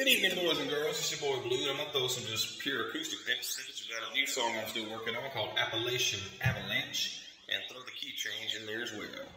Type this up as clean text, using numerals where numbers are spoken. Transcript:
Good evening, boys and girls. It's your boy Blue. I'm gonna throw some just pure acoustic snippets out of a new song I'm still working on called Appalachian Avalanche, and throw the key change in there as well.